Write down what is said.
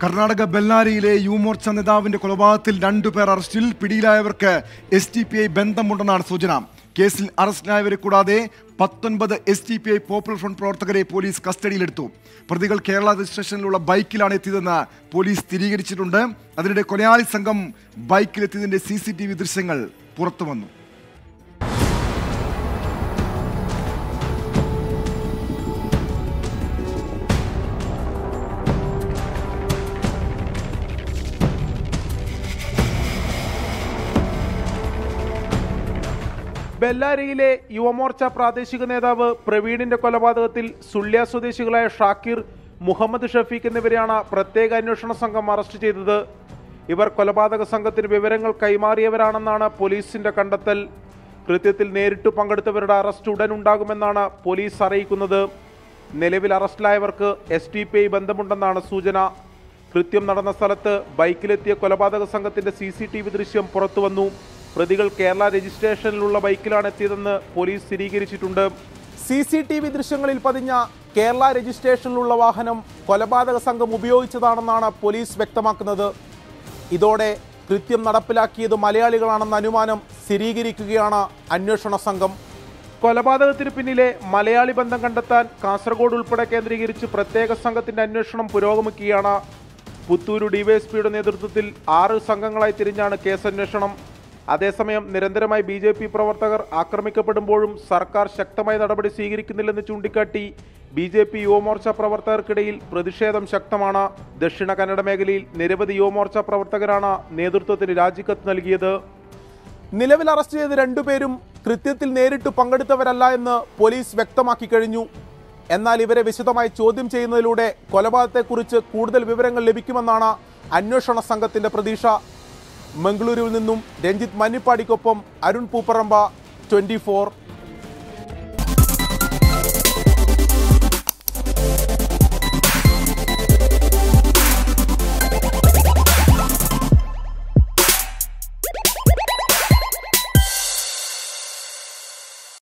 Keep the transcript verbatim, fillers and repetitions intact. കർണാടക ബെല്ലാരിയിലെ യുവമോർച്ച നേതാവിന്റെ കൊലപാതകത്തിൽ രണ്ടുപേർ അറസ്റ്റിൽ. പിടിയിലായവർക്ക് എസ് ടി പി ഐ ബന്ധമുണ്ടെന്നാണ് സൂചന. കേസിൽ അറസ്റ്റിലായവരെ കൂടാതെ പത്തൊൻപത് S T P I popular front പ്രവർത്തകരെ പോലീസ് കസ്റ്റഡിയിലെടുത്തു. പ്രതികൾ കേരള രജിസ്ട്രേഷനിലുള്ള ബൈക്കിലാണ് എത്തിയതെന്ന് പോലീസ് സ്ഥിരീകരിച്ചിട്ടുണ്ട്. അതിനിടെ കൊലയാളി സംഘം ബൈക്കിലെത്തിയതിന്റെ സി സി ടി വി ദൃശ്യങ്ങൾ പുറത്തുവന്നു. ബെല്ലാരിയിലെ യുവമോർച്ച പ്രാദേശിക നേതാവ് പ്രവീണിന്റെ കൊലപാതകത്തിൽ സുള്ളിയ സ്വദേശികളായ ഷാക്കിർ, മുഹമ്മദ് ഷഫീഖ് എന്നിവരെയാണ് പ്രത്യേക അന്വേഷണ സംഘം അറസ്റ്റ് ചെയ്തത്. ഇവർ കൊലപാതക സംഘത്തിന് വിവരങ്ങൾ കൈമാറിയവരാണെന്നാണ് പോലീസിന്റെ കണ്ടെത്തൽ. കൃത്യത്തിൽ നേരിട്ട് പങ്കെടുത്തവരുടെ അറസ്റ്റ് ഉടൻ ഉണ്ടാകുമെന്നാണ് പോലീസ് അറിയിക്കുന്നത്. നിലവിൽ അറസ്റ്റിലായവർക്ക് എസ് ടി പി ഐ ബന്ധമുണ്ടെന്നാണ് സൂചന. കൃത്യം നടന്ന സ്ഥലത്ത് ബൈക്കിലെത്തിയ കൊലപാതക സംഘത്തിന്റെ സി സി ടി വി ദൃശ്യം പുറത്തുവന്നു. പ്രതികൾ കേരള രജിസ്ട്രേഷനിലുള്ള ബൈക്കിലാണ് എത്തിയതെന്ന് പോലീസ് സ്ഥിരീകരിച്ചിട്ടുണ്ട്. സി സി ടി വി ദൃശ്യങ്ങളിൽ പതിഞ്ഞ കേരള രജിസ്ട്രേഷനിലുള്ള വാഹനം കൊലപാതക സംഘം ഉപയോഗിച്ചതാണെന്നാണ് പോലീസ് വ്യക്തമാക്കുന്നത്. ഇതോടെ കൃത്യം നടപ്പിലാക്കിയത് മലയാളികളാണെന്ന അനുമാനം സ്ഥിരീകരിക്കുകയാണ് അന്വേഷണ സംഘം. കൊലപാതകത്തിന് പിന്നിലെ മലയാളി ബന്ധം കണ്ടെത്താൻ കാസർഗോഡ് ഉൾപ്പെടെ കേന്ദ്രീകരിച്ച് പ്രത്യേക സംഘത്തിന്റെ അന്വേഷണം പുരോഗമിക്കുകയാണ്. പുത്തൂരു ഡിവൈഎസ്പിയുടെ നേതൃത്വത്തിൽ ആറ് സംഘങ്ങളായി തിരിഞ്ഞാണ് കേസന്വേഷണം. അതേസമയം നിരന്തരമായി ബി ജെ പി പ്രവർത്തകർ ആക്രമിക്കപ്പെടുമ്പോഴും സർക്കാർ ശക്തമായ നടപടി സ്വീകരിക്കുന്നില്ലെന്ന് ചൂണ്ടിക്കാട്ടി ബി ജെ പി യുവമോർച്ച പ്രവർത്തകർക്കിടയിൽ പ്രതിഷേധം ശക്തമാണ്. ദക്ഷിണ കന്നഡ മേഖലയിൽ നിരവധി യുവമോർച്ച പ്രവർത്തകരാണ് നേതൃത്വത്തിന് രാജിക്കത്ത് നൽകിയത്. നിലവിൽ അറസ്റ്റ് ചെയ്ത രണ്ടുപേരും കൃത്യത്തിൽ നേരിട്ട് പങ്കെടുത്തവരല്ല എന്ന് പോലീസ് വ്യക്തമാക്കി കഴിഞ്ഞു. എന്നാൽ ഇവരെ വിശദമായി ചോദ്യം ചെയ്യുന്നതിലൂടെ കൊലപാതകത്തെക്കുറിച്ച് കൂടുതൽ വിവരങ്ങൾ ലഭിക്കുമെന്നാണ് അന്വേഷണ സംഘത്തിന്റെ പ്രതീക്ഷ. മംഗളൂരുവിൽ നിന്നും രഞ്ജിത്ത് മന്നിപ്പാടിക്കൊപ്പം അരുൺ പൂപ്പറമ്പ, ട്വന്റി ഫോർ.